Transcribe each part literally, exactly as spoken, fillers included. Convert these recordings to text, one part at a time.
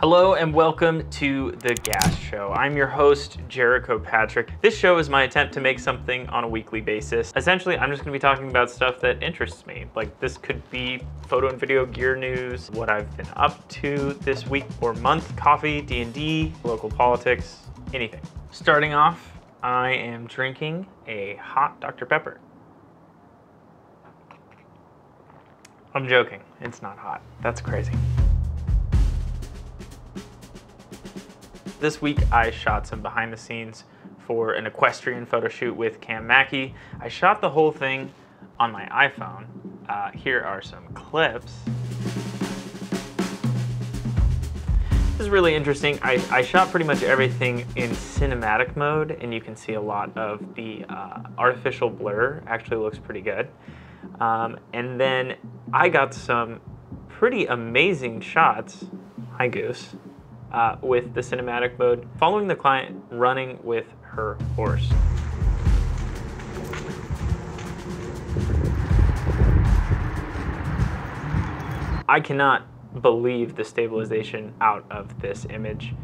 Hello and welcome to The G A S Show. I'm your host, Jericho Patrick. This show is my attempt to make something on a weekly basis. Essentially, I'm just gonna be talking about stuff that interests me. Like this could be photo and video gear news, what I've been up to this week or month, coffee, D and D, local politics, anything. Starting off, I am drinking a hot Doctor Pepper. I'm joking, it's not hot. That's crazy. This week I shot some behind the scenes for an equestrian photo shoot with Cam Mackey. I shot the whole thing on my iPhone. Uh, here are some clips. This is really interesting. I, I shot pretty much everything in cinematic mode, and you can see a lot of the uh, artificial blur. Actually looks pretty good. Um, and then I got some pretty amazing shots. Hi, Goose. Uh, with the cinematic mode, following the client running with her horse. I cannot believe the stabilization out of this image.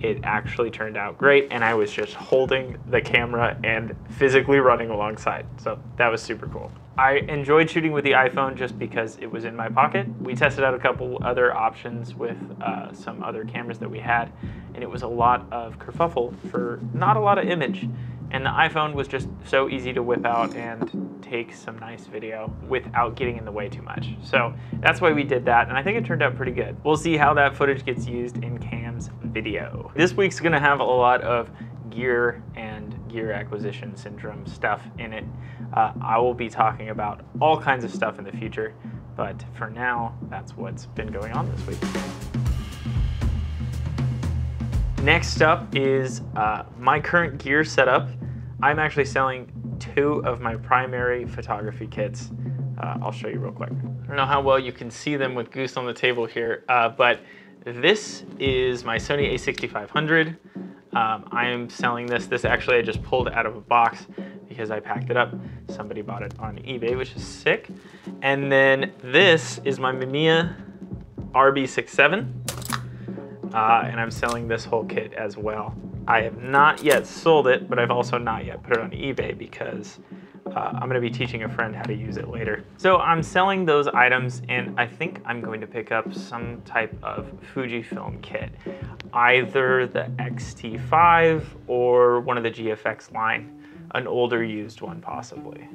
It actually turned out great, and I was just holding the camera and physically running alongside, so that was super cool. I enjoyed shooting with the iPhone just because it was in my pocket. We tested out a couple other options with uh, some other cameras that we had, and it was a lot of kerfuffle for not a lot of image. And the iPhone was just so easy to whip out and take some nice video without getting in the way too much. So that's why we did that, and I think it turned out pretty good. We'll see how that footage gets used in Cam's video. This week's gonna have a lot of gear and gear acquisition syndrome stuff in it. Uh, I will be talking about all kinds of stuff in the future, but for now, that's what's been going on this week. Next up is uh, my current gear setup. I'm actually selling two of my primary photography kits. Uh, I'll show you real quick. I don't know how well you can see them with Goose on the table here, uh, but this is my Sony a sixty-five hundred. Um, I am selling this. This actually I just pulled out of a box because I packed it up. Somebody bought it on eBay, which is sick. And then this is my Mamiya R B sixty-seven. Uh, and I'm selling this whole kit as well. I have not yet sold it, but I've also not yet put it on eBay because uh, I'm gonna be teaching a friend how to use it later. So I'm selling those items, and I think I'm going to pick up some type of Fujifilm kit, either the X T five or one of the G F X line, an older used one possibly.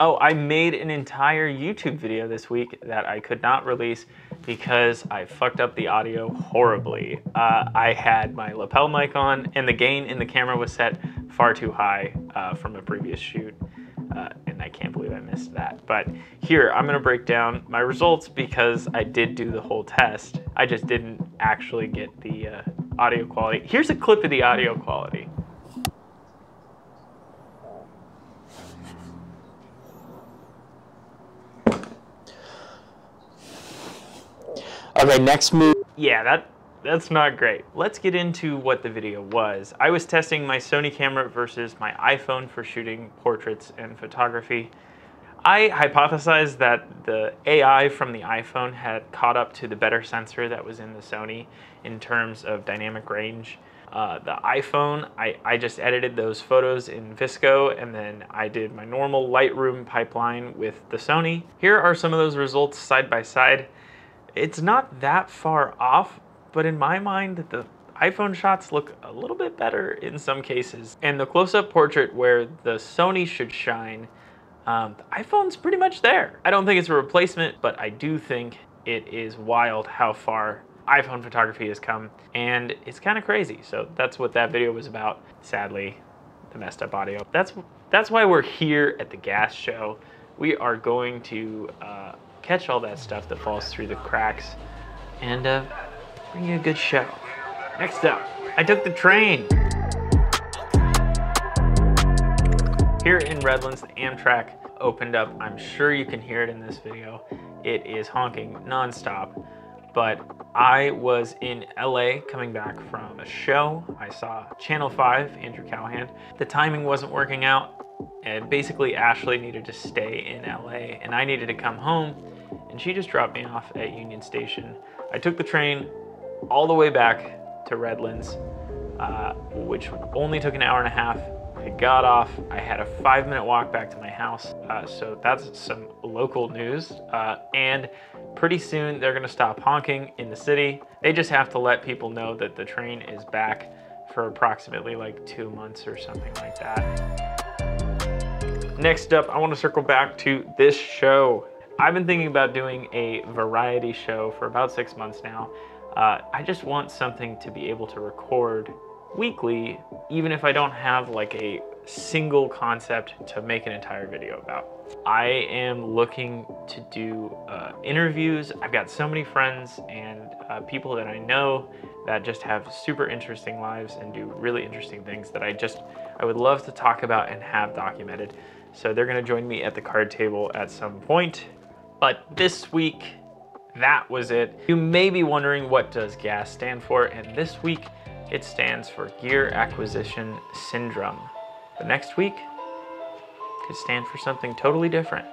Oh, I made an entire YouTube video this week that I could not release because I fucked up the audio horribly. Uh, I had my lapel mic on, and the gain in the camera was set far too high uh, from a previous shoot, uh, and I can't believe I missed that. But here, I'm gonna break down my results because I did do the whole test. I just didn't actually get the uh, audio quality. Here's a clip of the audio quality. Okay, next move. Yeah, that, that's not great. Let's get into what the video was. I was testing my Sony camera versus my iPhone for shooting portraits and photography. I hypothesized that the A I from the iPhone had caught up to the better sensor that was in the Sony in terms of dynamic range. Uh, the iPhone, I, I just edited those photos in V S C O, and then I did my normal Lightroom pipeline with the Sony. Here are some of those results side by side. It's not that far off, but in my mind, the iPhone shots look a little bit better in some cases. And the close-up portrait where the Sony should shine, um, the iPhone's pretty much there. I don't think it's a replacement, but I do think it is wild how far iPhone photography has come, and it's kind of crazy. So that's what that video was about. Sadly, the messed up audio. That's, that's why we're here at the G A S Show. We are going to... Uh, catch all that stuff that falls through the cracks and uh, bring you a good show. Next up, I took the train. Here in Redlands, the Amtrak opened up. I'm sure you can hear it in this video. It is honking nonstop, but I was in L A coming back from a show. I saw Channel five, Andrew Callahan. The timing wasn't working out, and basically Ashley needed to stay in L A and I needed to come home, and she just dropped me off at Union Station I took the train all the way back to Redlands, uh, which only took an hour and a half. I got off, I had a five minute walk back to my house. Uh, so that's some local news. Uh, and pretty soon they're gonna stop honking in the city. They just have to let people know that the train is back for approximately like two months or something like that. Next up, I wanna circle back to this show. I've been thinking about doing a variety show for about six months now. Uh, I just want something to be able to record weekly, even if I don't have like a single concept to make an entire video about. I am looking to do uh, interviews. I've got so many friends and uh, people that I know that just have super interesting lives and do really interesting things that I just, I would love to talk about and have documented. So they're gonna join me at the card table at some point. But this week, that was it. You may be wondering, what does G A S stand for? And this week, it stands for Gear Acquisition Syndrome. But next week, it could stand for something totally different.